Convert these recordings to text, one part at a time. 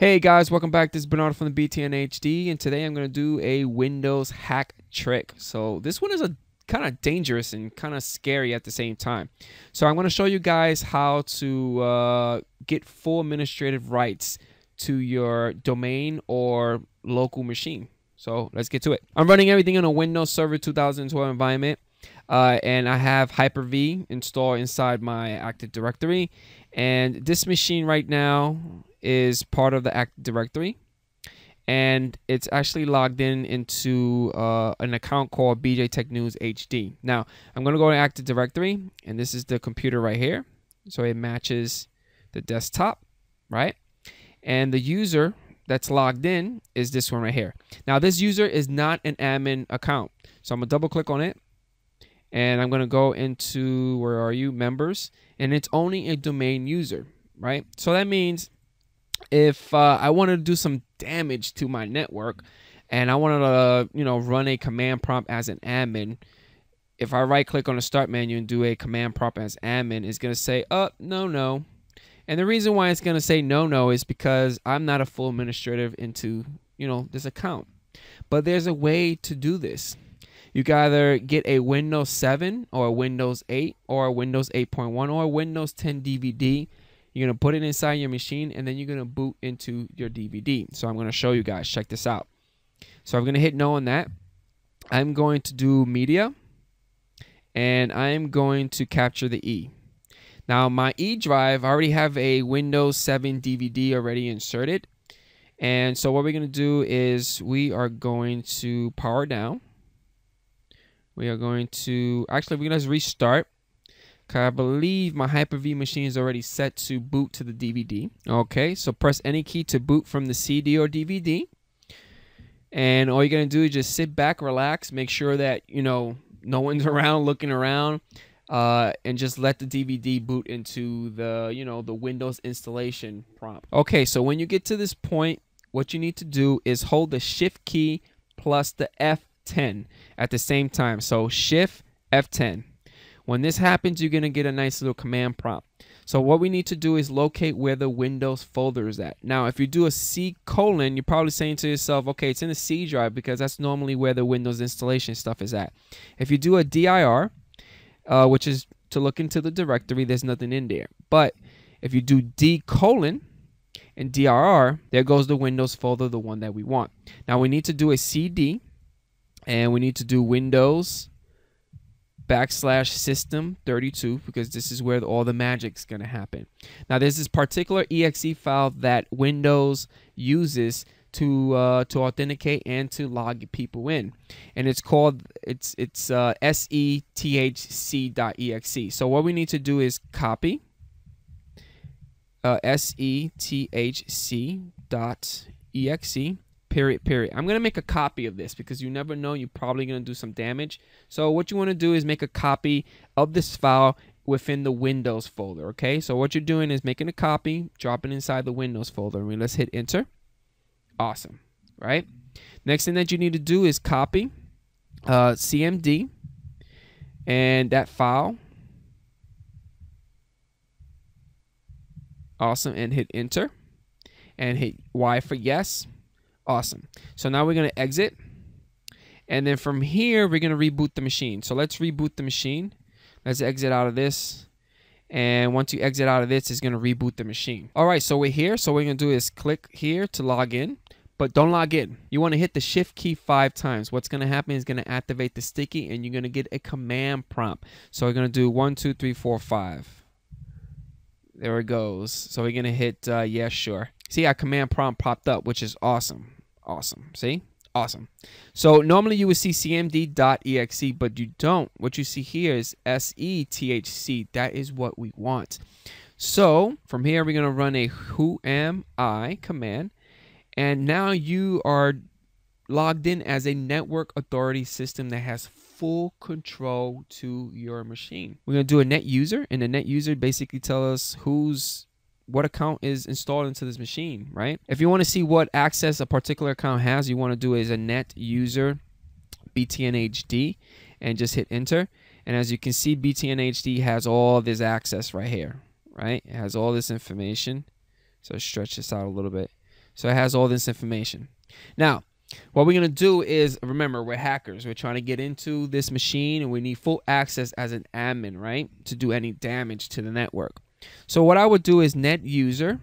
Hey guys, welcome back. This is Bernardo from the BTN HD, and today I'm going to do a Windows hack trick. So this one is a kind of dangerous and kind of scary at the same time. So I'm going to show you guys how to get full administrative rights to your domain or local machine. So let's get to it. I'm running everything in a Windows Server 2012 environment, and I have Hyper-V installed inside my Active Directory. And this machine right now is part of the Active Directory, and it's actually logged in into an account called BJ Tech News HD. Now I'm going to go to Active Directory, and this is the computer right here, so it matches the desktop, right? And the user that's logged in is this one right here. Now this user is not an admin account, so I'm gonna double click on it, and I'm gonna go into, where are you, members, and it's only a domain user, right? So that means if I wanted to do some damage to my network and I wanted to run a command prompt as an admin, if I right click on the start menu and do a command prompt as admin, it's going to say no. And the reason why it's going to say no is because I'm not a full administrator into this account. But there's a way to do this. You can either get a Windows 7 or a Windows 8 or a Windows 8.1 or a Windows 10 DVD. You're going to put it inside your machine, and then you're going to boot into your DVD. So I'm going to show you guys. Check this out. So I'm going to hit no on that. I'm going to do media, and I'm going to capture the E. Now my E drive, I already have a Windows 7 DVD already inserted. And so what we're going to do is we are going to power down. We are going to, actually we're going to restart. I believe my Hyper-V machine is already set to boot to the DVD. Okay, so press any key to boot from the CD or DVD. And all you're going to do is just sit back, relax, make sure that, no one's around looking around, and just let the DVD boot into the, the Windows installation prompt. Okay, so when you get to this point, what you need to do is hold the Shift key plus the F10 at the same time. So Shift F10. When this happens, you're going to get a nice little command prompt. So what we need to do is locate where the Windows folder is at. Now, if you do a C:, you're probably saying to yourself, okay, it's in the C drive because that's normally where the Windows installation stuff is at. If you do a DIR, which is to look into the directory, there's nothing in there. But if you do D:, and DRR, there goes the Windows folder, the one that we want. Now, we need to do a CD, and we need to do Windows / system32, because this is where all the magic's going to happen. Now there's this particular exe file that Windows uses to authenticate and to log people in, and it's called sethc.exe. So what we need to do is copy sethc.exe ... I'm going to make a copy of this because you never know, you're probably going to do some damage. So what you want to do is make a copy of this file within the Windows folder, okay? So what you're doing is making a copy, dropping inside the Windows folder. I mean, let's hit enter. Awesome, right? Next thing that you need to do is copy CMD and that file. Awesome, and hit enter and hit Y for yes. Awesome. So now we're going to exit, and then from here we're going to reboot the machine. So let's reboot the machine. Let's exit out of this, and once you exit out of this, it's going to reboot the machine. Alright, so we're here. So what we're going to do is click here to log in, but don't log in. You want to hit the Shift key 5 times. What's going to happen is going to activate the sticky, and you're going to get a command prompt. So we're going to do 1, 2, 3, 4, 5. There it goes. So we're going to hit yeah, sure. See, our command prompt popped up, which is awesome. Awesome. See? Awesome. So normally you would see cmd.exe, but you don't. What you see here is sethc. That is what we want. So from here, we're going to run a who am I command. And now you are logged in as a network authority system that has full control to your machine. We're going to do a net user, and the net user basically tells us what account is installed into this machine, right? If you want to see what access a particular account has, you want to do is a net user btnhd and just hit enter. And as you can see, btnhd has all this access right here, right? It has all this information. So stretch this out a little bit. So it has all this information. Now, what we're going to do is, remember, we're hackers. We're trying to get into this machine, and we need full access as an admin, right, to do any damage to the network. So what I would do is net user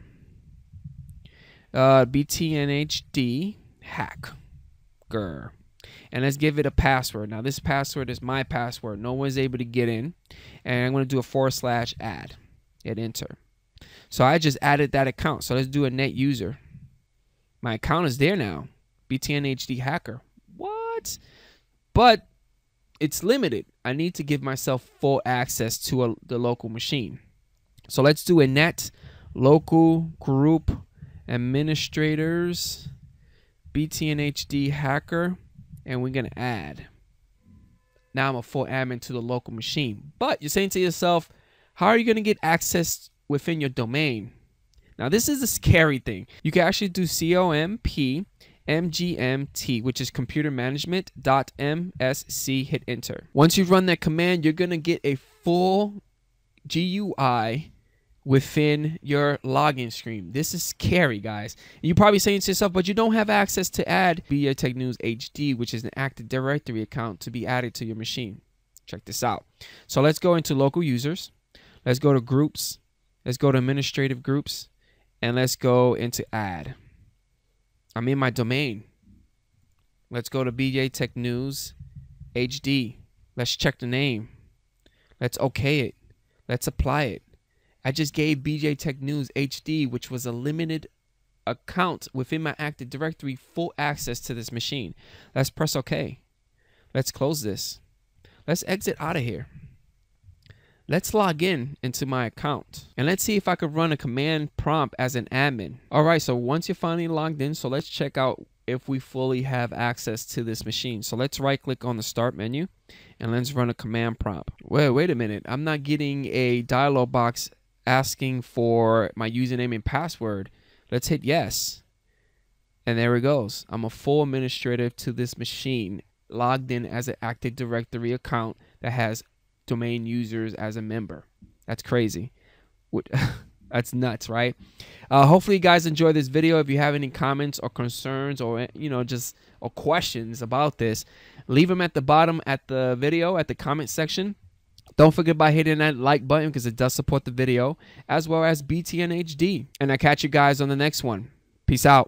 btnhd hacker, and let's give it a password. Now, this password is my password. No one's able to get in, and I'm going to do a /add, hit enter. So I just added that account. So let's do a net user. My account is there now. BTNHD hacker. What? But it's limited. I need to give myself full access to the local machine. So let's do a net local group administrators BTNHD hacker, and we're going to add. Now I'm a full admin to the local machine. But you're saying to yourself, how are you going to get access within your domain? Now, this is a scary thing. You can actually do COMPMGMT, which is computer management.msc, hit enter. Once you run that command, you're going to get a full GUI within your login screen. This is scary, guys. And you're probably saying to yourself, but you don't have access to add BJ Tech News HD, which is an Active Directory account to be added to your machine. Check this out. So let's go into local users. Let's go to groups. Let's go to administrative groups. And let's go into add. I'm in my domain. Let's go to BJ Tech News HD. Let's check the name. Let's OK it. Let's apply it. I just gave BJ Tech News HD, which was a limited account within my Active Directory, full access to this machine. Let's press OK. Let's close this. Let's exit out of here. Let's log in into my account, and let's see if I could run a command prompt as an admin. All right, so once you're finally logged in, so let's check out if we fully have access to this machine. So let's right click on the start menu, and let's run a command prompt. Wait a minute, I'm not getting a dialog box asking for my username and password. Let's hit yes, and there it goes. I'm a full administrator to this machine, logged in as an Active Directory account that has domain users as a member. That's crazy. That's nuts, right? Hopefully you guys enjoy this video. If you have any comments or concerns, or or questions about this, leave them at the bottom at the video, at the comment section. Don't forget about hitting that like button, because it does support the video, as well as BTNHD. And I'll catch you guys on the next one. Peace out.